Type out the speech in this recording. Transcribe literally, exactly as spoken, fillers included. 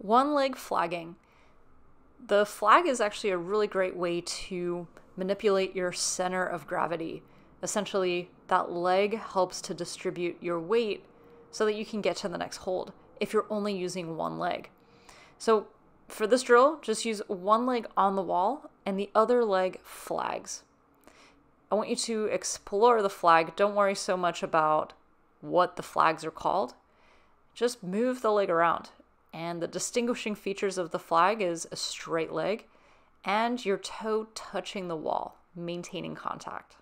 One leg flagging. The flag is actually a really great way to manipulate your center of gravity. Essentially, that leg helps to distribute your weight so that you can get to the next hold if you're only using one leg. So for this drill, just use one leg on the wall and the other leg flags. I want you to explore the flag. Don't worry so much about what the flags are called. Just move the leg around. And the distinguishing features of the flag is a straight leg and your toe touching the wall, maintaining contact.